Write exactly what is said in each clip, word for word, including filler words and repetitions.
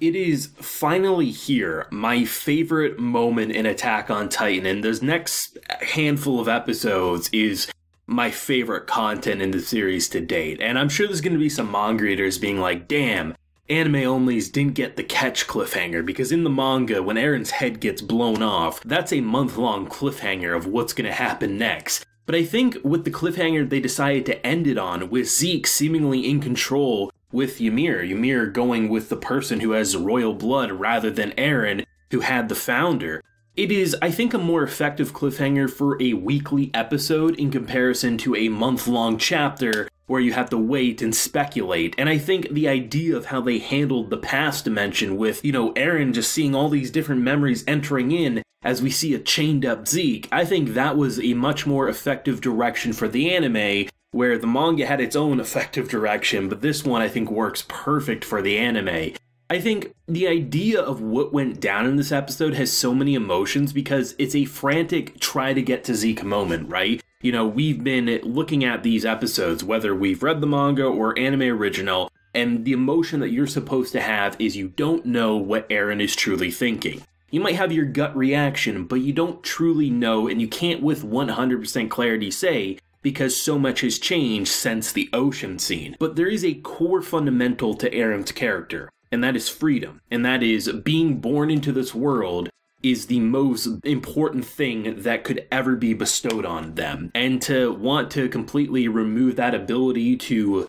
It is finally here, my favorite moment in Attack on Titan, and this next handful of episodes is my favorite content in the series to date. And I'm sure there's going to be some manga readers being like, damn, anime-onlys didn't get the catch cliffhanger, because in the manga, when Eren's head gets blown off, that's a month-long cliffhanger of what's going to happen next. But I think with the cliffhanger they decided to end it on, with Zeke seemingly in control with Ymir, Ymir going with the person who has royal blood rather than Eren, who had the founder. It is, I think, a more effective cliffhanger for a weekly episode in comparison to a month-long chapter where you have to wait and speculate. And I think the idea of how they handled the past dimension with, you know, Eren just seeing all these different memories entering in as we see a chained-up Zeke, I think that was a much more effective direction for the anime, where the manga had its own effective direction, but this one I think works perfect for the anime. I think the idea of what went down in this episode has so many emotions because it's a frantic try-to-get-to-Zeke moment, right? You know, we've been looking at these episodes, whether we've read the manga or anime original, and the emotion that you're supposed to have is you don't know what Eren is truly thinking. You might have your gut reaction, but you don't truly know, and you can't with one hundred percent clarity say, because so much has changed since the ocean scene. But there is a core fundamental to Eren's character, and that is freedom. And that is being born into this world is the most important thing that could ever be bestowed on them. And to want to completely remove that ability to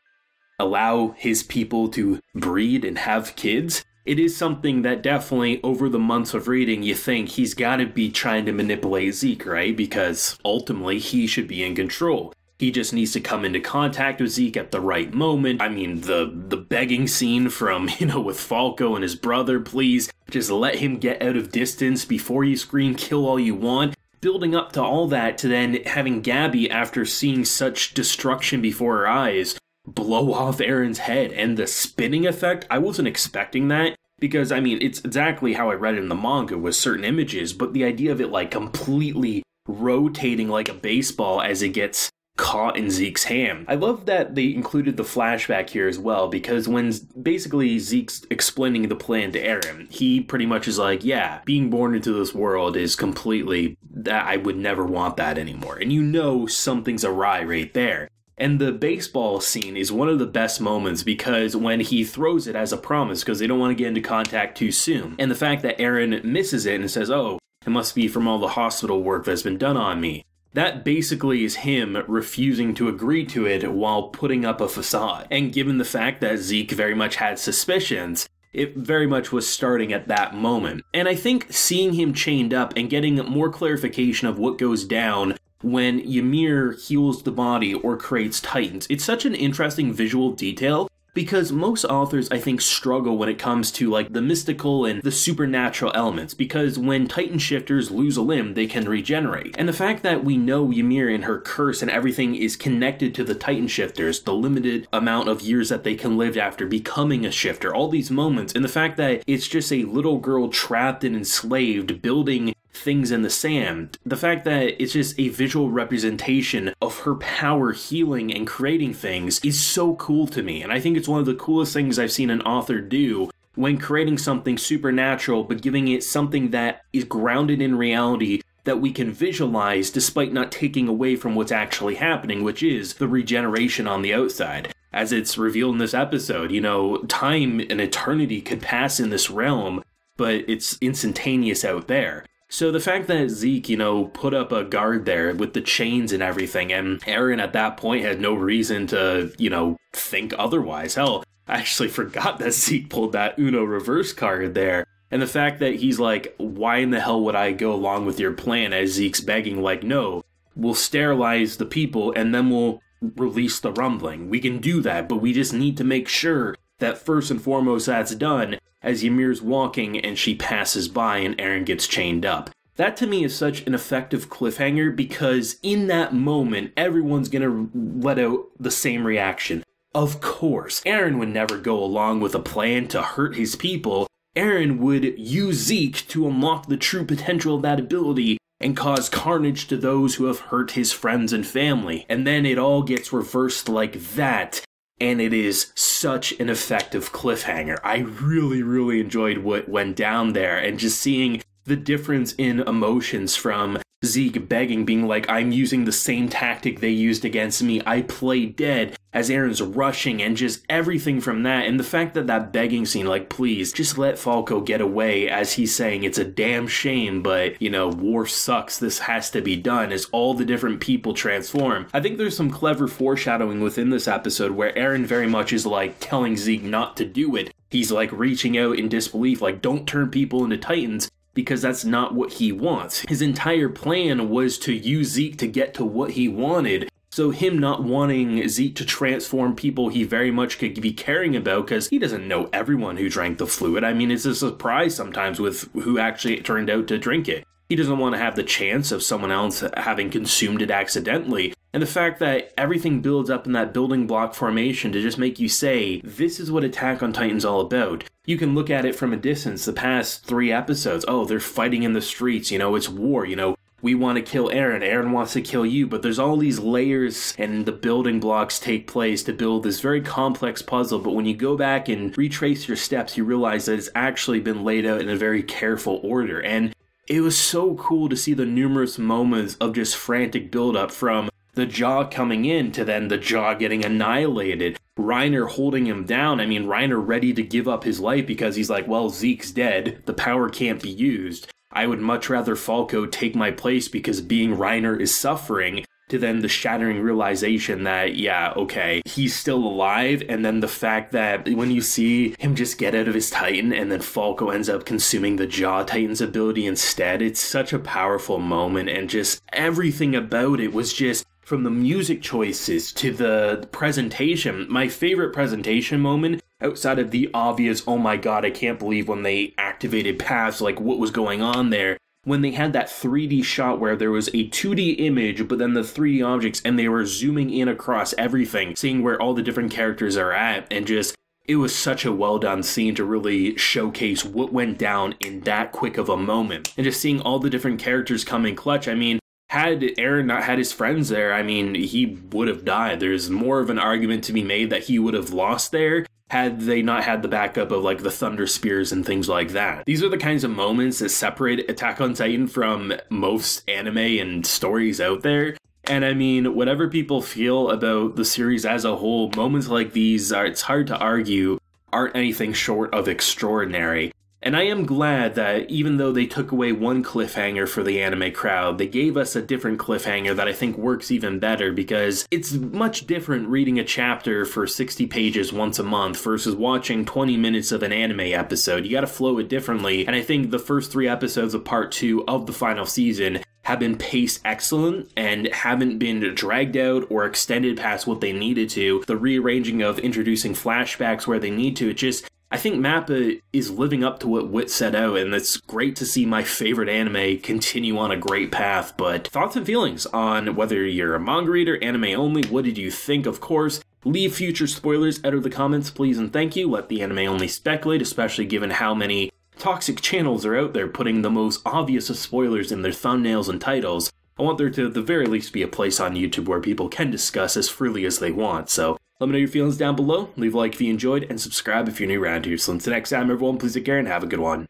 allow his people to breed and have kids, it is something that definitely over the months of reading you think he's got to be trying to manipulate Zeke, right? Because ultimately he should be in control. He just needs to come into contact with Zeke at the right moment. I mean, the the begging scene from, you know, with Falco and his brother, please just let him get out of distance before you scream kill all you want. Building up to all that to then having Gabby, after seeing such destruction before her eyes, blow off Eren's head, and the spinning effect, I wasn't expecting that, because I mean it's exactly how I read it in the manga with certain images, but the idea of it like completely rotating like a baseball as it gets caught in Zeke's hand. I love that they included the flashback here as well, because when basically Zeke's explaining the plan to Eren, he pretty much is like, yeah, being born into this world is completely, that I would never want that anymore. And you know something's awry right there. And the baseball scene is one of the best moments because when he throws it as a promise, because they don't want to get into contact too soon. And the fact that Eren misses it and says, oh, it must be from all the hospital work that's been done on me. That basically is him refusing to agree to it while putting up a facade. And given the fact that Zeke very much had suspicions, it very much was starting at that moment. And I think seeing him chained up and getting more clarification of what goes down when Ymir heals the body or creates Titans, it's such an interesting visual detail because most authors, I think, struggle when it comes to like the mystical and the supernatural elements, because when Titan shifters lose a limb, they can regenerate. And the fact that we know Ymir and her curse and everything is connected to the Titan shifters, the limited amount of years that they can live after becoming a shifter, all these moments, and the fact that it's just a little girl trapped and enslaved building things in the sand, the fact that it's just a visual representation of her power healing and creating things is so cool to me. And I think it's one of the coolest things I've seen an author do when creating something supernatural, but giving it something that is grounded in reality that we can visualize despite not taking away from what's actually happening, which is the regeneration on the outside. As it's revealed in this episode, you know, time and eternity could pass in this realm, but it's instantaneous out there. So the fact that Zeke, you know, put up a guard there with the chains and everything, and Eren at that point had no reason to, you know, think otherwise. Hell, I actually forgot that Zeke pulled that Uno reverse card there. And the fact that he's like, why in the hell would I go along with your plan, as Zeke's begging, like, no, we'll sterilize the people and then we'll release the rumbling. We can do that, but we just need to make sure that first and foremost that's done, as Ymir's walking and she passes by and Eren gets chained up. That to me is such an effective cliffhanger because in that moment, everyone's gonna let out the same reaction. Of course, Eren would never go along with a plan to hurt his people. Eren would use Zeke to unlock the true potential of that ability and cause carnage to those who have hurt his friends and family. And then it all gets reversed like that. And it is such an effective cliffhanger. I really, really enjoyed what went down there, and just seeing the difference in emotions from Zeke begging, being like, I'm using the same tactic they used against me. I play dead, as Eren's rushing, and just everything from that. And the fact that that begging scene, like, please just let Falco get away, as he's saying, it's a damn shame, but, you know, war sucks. This has to be done, as all the different people transform. I think there's some clever foreshadowing within this episode where Eren very much is like telling Zeke not to do it. He's like reaching out in disbelief, like, don't turn people into Titans, because that's not what he wants. His entire plan was to use Zeke to get to what he wanted. So him not wanting Zeke to transform people he very much could be caring about, because he doesn't know everyone who drank the fluid. I mean, it's a surprise sometimes with who actually turned out to drink it. He doesn't want to have the chance of someone else having consumed it accidentally. And the fact that everything builds up in that building block formation to just make you say, this is what Attack on Titan's all about. You can look at it from a distance, the past three episodes. Oh, they're fighting in the streets, you know, it's war, you know. We want to kill Eren, Eren wants to kill you, but there's all these layers and the building blocks take place to build this very complex puzzle, but when you go back and retrace your steps, you realize that it's actually been laid out in a very careful order. And it was so cool to see the numerous moments of just frantic buildup, from the jaw coming in to then the jaw getting annihilated, Reiner holding him down. I mean, Reiner ready to give up his life because he's like, well, Zeke's dead, the power can't be used. I would much rather Falco take my place because being Reiner is suffering, to then the shattering realization that, yeah, okay, he's still alive. And then the fact that when you see him just get out of his Titan and then Falco ends up consuming the Jaw Titan's ability instead, it's such a powerful moment. And just everything about it was just, from the music choices to the presentation, my favorite presentation moment, outside of the obvious, oh my god, I can't believe when they activated paths, like what was going on there, when they had that three D shot where there was a two D image, but then the three D objects, and they were zooming in across everything, seeing where all the different characters are at, and just, it was such a well-done scene to really showcase what went down in that quick of a moment. And just seeing all the different characters come in clutch, I mean, had Eren not had his friends there, I mean, he would have died. There's more of an argument to be made that he would have lost there had they not had the backup of, like, the thunder spears and things like that. These are the kinds of moments that separate Attack on Titan from most anime and stories out there. And I mean, whatever people feel about the series as a whole, moments like these, are, it's hard to argue, aren't anything short of extraordinary. And I am glad that even though they took away one cliffhanger for the anime crowd, they gave us a different cliffhanger that I think works even better, because it's much different reading a chapter for sixty pages once a month versus watching twenty minutes of an anime episode. You gotta flow it differently, and I think the first three episodes of part two of the final season have been paced excellent and haven't been dragged out or extended past what they needed to. The rearranging of introducing flashbacks where they need to, it just, I think MAPPA is living up to what Wit set out, and it's great to see my favorite anime continue on a great path. But thoughts and feelings on whether you're a manga reader, anime only, what did you think? Of course, leave future spoilers out of the comments, please and thank you. Let the anime only speculate, especially given how many toxic channels are out there putting the most obvious of spoilers in their thumbnails and titles. I want there to at the very least be a place on YouTube where people can discuss as freely as they want, so let me know your feelings down below, leave a like if you enjoyed, and subscribe if you're new around here. So until next time everyone, please take care and have a good one.